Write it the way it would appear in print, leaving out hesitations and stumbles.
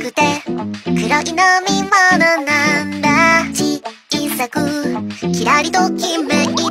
くて黒い飲み物なんだ。小さくキラリときめいて「